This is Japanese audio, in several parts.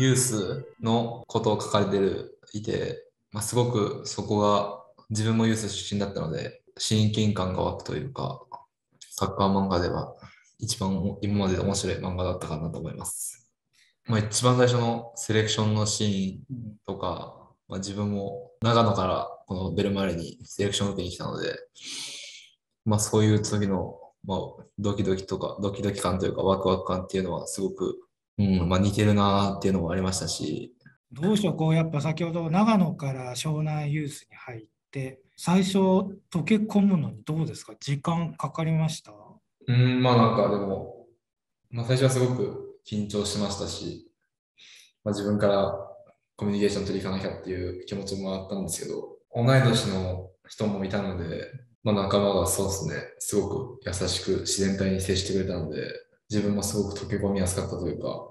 ユースのことを書かれていて、すごくそこが自分もユース出身だったので親近感が湧くというか、サッカー漫画では一番今まで面白い漫画だったかなと思います。一番最初のセレクションのシーンとか、自分も長野からこのベルマーレにセレクションを受けに来たので、そういう次の、ドキドキとかドキドキ感というかワクワク感っていうのはすごく、似てるなっていうのもありましたし、どうしよう、やっぱ先ほど長野から湘南ユースに入って最初溶け込むのにどうですか、時間かかりました？なんかでも、最初はすごく緊張しましたし、自分からコミュニケーション取り行かなきゃっていう気持ちもあったんですけど、同い年の人もいたので、仲間がそうですね、すごく優しく自然体に接してくれたので、自分もすごく溶け込みやすかったというか、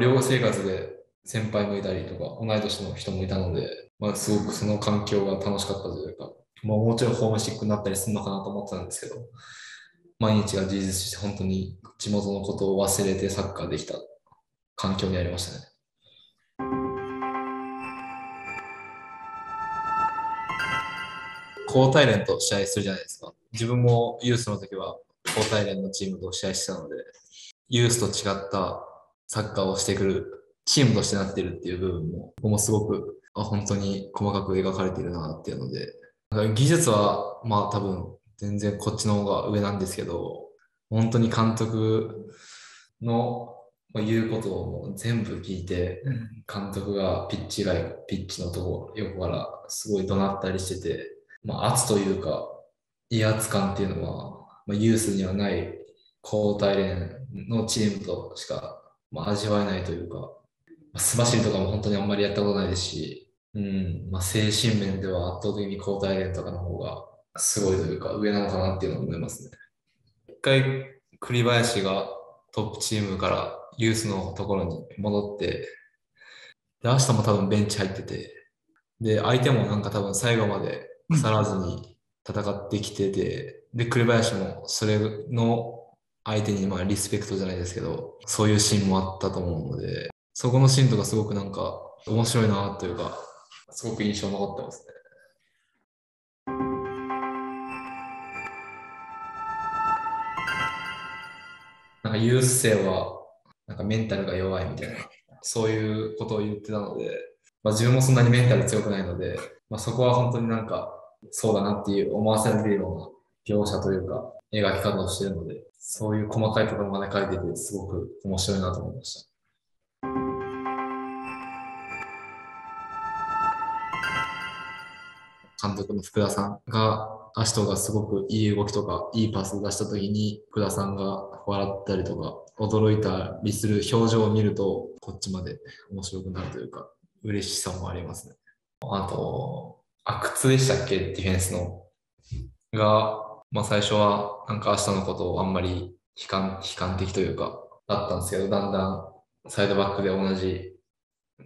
寮生活で先輩もいたりとか、同い年の人もいたので、すごくその環境が楽しかったというか、もうちょいホームシックになったりするのかなと思ってたんですけど、毎日が充実して本当に地元のことを忘れてサッカーできた環境にありましたね。高体連と試合するじゃないですか。自分もユースの時は高体連のチームと試合してたので、ユースと違ったサッカーをしてくるチームとしてなってるっていう部分も、ここもすごく本当に細かく描かれてるなっていうので、技術は多分全然こっちの方が上なんですけど、本当に監督の言うことをもう全部聞いて、監督がピッチのとこ横からすごい怒鳴ったりしてて、圧というか威圧感っていうのは、ユースにはない高体連のチームとしか、味わえないというか、素走りとかも本当にあんまりやったことないですし、精神面では圧倒的に高体連とかの方がすごいというか上なのかなっていうのは思いますね。一回栗林がトップチームからユースのところに戻って、で明日も多分ベンチ入ってて、で相手も多分最後まで腐らずに戦ってきてて、で栗林もそれの相手にリスペクトじゃないですけど、そういうシーンもあったと思うので、そこのシーンとかすごく面白いなというか、すごく印象に残ってますね。ユース生はメンタルが弱いみたいな、そういうことを言ってたので、自分もそんなにメンタル強くないので、そこは本当にそうだなっていう思わせるような描写というか描き方をしているので、そういう細かいところまで描いててすごく面白いなと思いました。監督の福田さんが、アシトがすごくいい動きとかいいパスを出した時に福田さんが笑ったりとか驚いたりする表情を見ると、こっちまで面白くなるというか嬉しさもありますね。あと阿久津でしたっけ、ディフェンスのが、最初はアシトのことをあんまり悲観的というかだったんですけど、だんだんサイドバックで同じ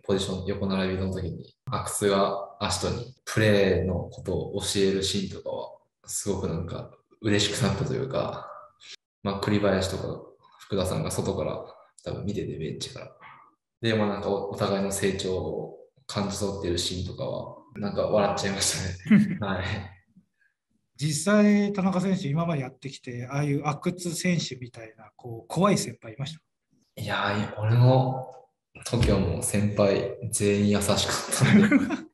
ポジション横並びの時に阿久津がアシトにプレーのことを教えるシーンとかはすごく嬉しくなったというか、栗林とか福田さんが外から多分見てて、ベンチからで、お互いの成長を感じ取っているシーンとかは笑っちゃいましたね。はい、実際田中選手今までやってきて、ああいう阿久津選手みたいな怖い先輩いました？いやー、俺の時はもう先輩全員優しかったんで